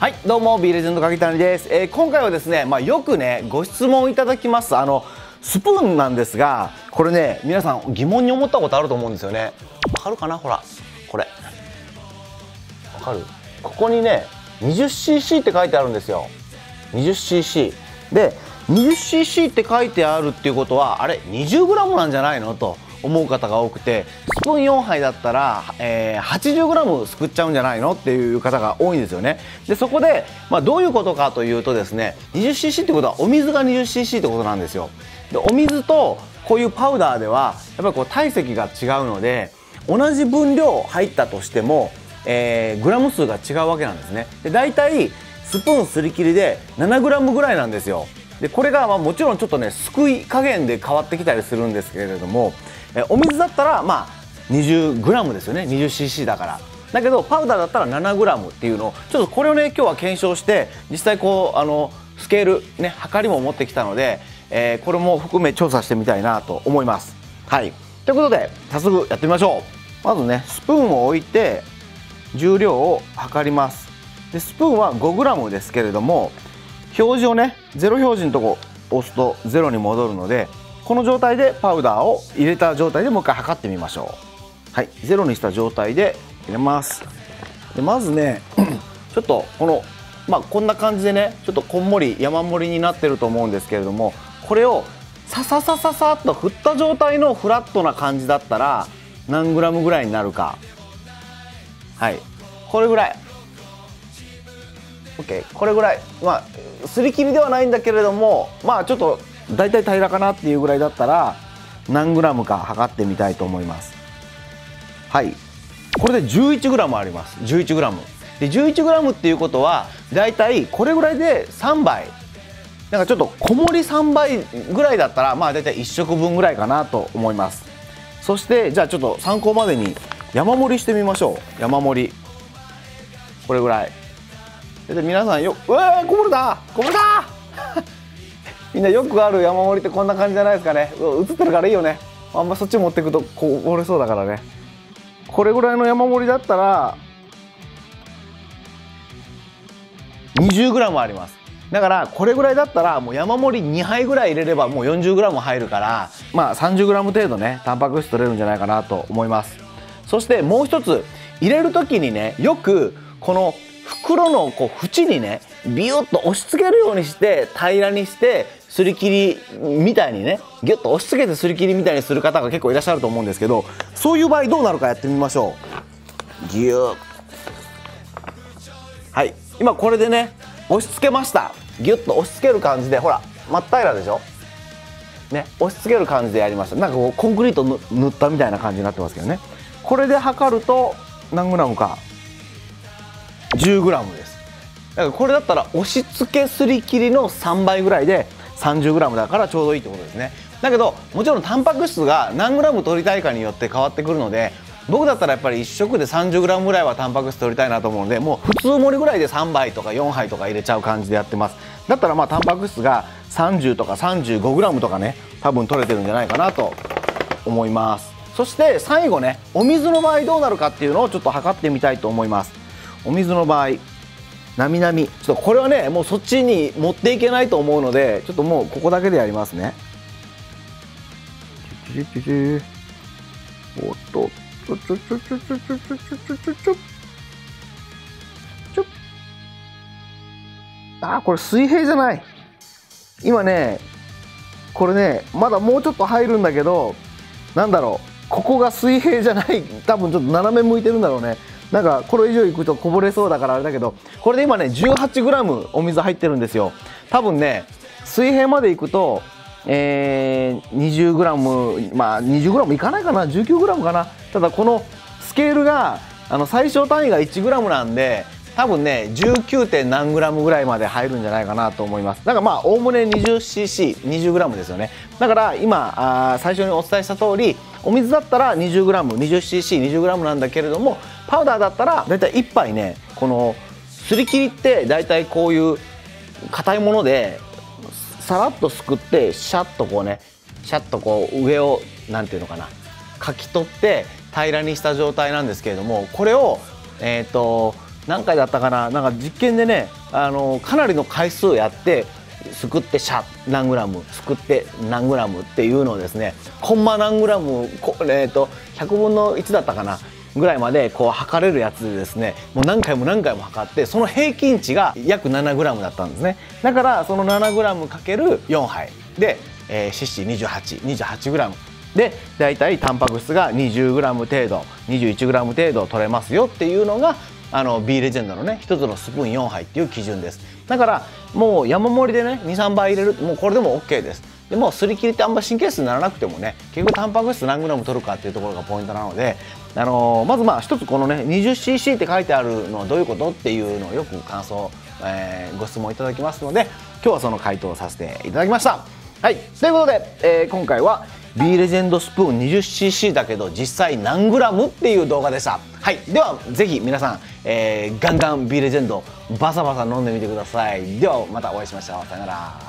はい、どうも B レジェンド柿谷です。今回はですね、よくねご質問いただきますスプーンなんですが、これね皆さん疑問に思ったことあると思うんですよね。わかるかな、ほらこれわかる、ここにね 20cc って書いてあるんですよ。 20cc で 20cc って書いてあるっていうことはあれ 20g なんじゃないのと思う方が多くて、スプーン4杯だったら、80g すくっちゃうんじゃないのっていう方が多いんですよね。でそこで、どういうことかというとですね、 20cc ってことはお水が 20cc ってことなんですよ。でお水とこういうパウダーではやっぱりこう体積が違うので、同じ分量入ったとしても、グラム数が違うわけなんですね。で大体スプーンすり切りで 7g ぐらいなんですよ。でこれがもちろんちょっとねすくい加減で変わってきたりするんですけれども、お水だったら20g ですよね、 20cc だから。だけどパウダーだったら 7g っていうのをちょっとこれをね今日は検証して、実際こうスケールね測りも持ってきたので、これも含め調査してみたいなと思います。はい、ということで早速やってみましょう。まずねスプーンを置いて重量を測ります。でスプーンは 5g ですけれども、表示をね0表示のとこ押すと0に戻るので、この状態でパウダーを入れた状態でもう一回測ってみましょう。はい、0にした状態で入れます。でまずねちょっとこの、こんな感じでねちょっとこんもり山盛りになってると思うんですけれども、これをサササササッと振った状態のフラットな感じだったら何グラムぐらいになるか。はい、これぐらい。これぐらい、すり切りではないんだけれども、ちょっと大体平らかなっていうぐらいだったら何グラムか測ってみたいと思います。はい、これで 11g あります。 11g で 11g っていうことは大体これぐらいで3杯、なんかちょっと小盛り3杯ぐらいだったら大体1食分ぐらいかなと思います。そしてじゃあちょっと参考までに山盛りしてみましょう。山盛りこれぐらいで皆さんよ、こぼれたこぼれたみんなよくある山盛りってこんな感じじゃないですかね。映ってるからいいよね。あんまそっち持ってくとこぼれそうだからね。これぐらいの山盛りだったら 20g あります。だからこれぐらいだったらもう山盛り2杯ぐらい入れればもう 40g 入るから、30g 程度ねタンパク質取れるんじゃないかなと思います。そしてもう一つ、入れる時にねよくこの袋のこう縁にねビュッと押し付けるようにして平らにして、すり切りみたいにねギュッと押し付けてすり切りみたいにする方が結構いらっしゃると思うんですけど、そういう場合どうなるかやってみましょう。ギュッ。はい、今これでね押し付けました。ギュッと押し付ける感じで、ほら真っ平らでしょね、押し付ける感じでやりました。なんかこうコンクリート塗ったみたいな感じになってますけどね。これで測ると何グラムか。10g です。だからこれだったら押し付けすり切りの3倍ぐらいで 30g だからちょうどいいってことですね。だけどもちろんタンパク質が何 g 取りたいかによって変わってくるので、僕だったらやっぱり1食で 30g ぐらいはタンパク質取りたいなと思うので、もう普通盛りぐらいで3杯とか4杯とか入れちゃう感じでやってます。だったらタンパク質が30とか 35g とかね多分取れてるんじゃないかなと思います。そして最後ね、お水の場合どうなるかっていうのをちょっと測ってみたいと思います。お水の場合なみなみ、ちょっとこれはねもうそっちに持っていけないと思うので、ちょっともうここだけでやりますね。おっとちょっあー、これ水平じゃない。今ねこれねまだもうちょっと入るんだけど、なんだろう、ここが水平じゃない、多分ちょっと斜め向いてるんだろうね。なんかこれ以上いくとこぼれそうだからあれだけど、これで今ね 18g お水入ってるんですよ。多分ね水平までいくと、20g、20g いかないかな、19g かな。ただこのスケールが最小単位が 1g なんで、多分ね 19. 何 g ぐらいまで入るんじゃないかなと思います。だからおおむね 20cc20g ですよね。だから今最初にお伝えした通り、お水だったら 20g20cc20g なんだけれども、パウダーだったらだいたい1杯ね、このすり切りってだいたいこういう硬いものでさらっとすくって、シャッとこうね、シャッとこう上をなんていうのかな、かき取って平らにした状態なんですけれども、これを何回だったかな、なんか実験でね、かなりの回数をやって、すくって何グラム、すくって何グラムっていうのをですね、コンマ何グラム、100分の1だったかなぐらいまでこう測れるやつでですね、もう何回も何回も測って、その平均値が約7グラムだったんですね。だからその7グラムかける4杯で4×28、28グラムで、だいたいタンパク質が20グラム程度、21グラム程度取れますよっていうのが、B レジェンドのね、1つのスプーン4杯っていう基準です。だからもう山盛りでね、2、3杯入れる、もうこれでも OK です。でもすり切りってあんま神経質にならなくてもね、結局タンパク質何グラム取るかっていうところがポイントなので、まずまあ一つこのね 20cc って書いてあるのはどういうことっていうのをよく感想、ご質問いただきますので、今日はその回答をさせていただきました。はい、ということで、今回は B レジェンドスプーン 20cc だけど実際何グラムっていう動画でした。はい、ではぜひ皆さん、ガンガン B レジェンドバサバサ飲んでみてください。ではまたお会いしましょう。さよなら。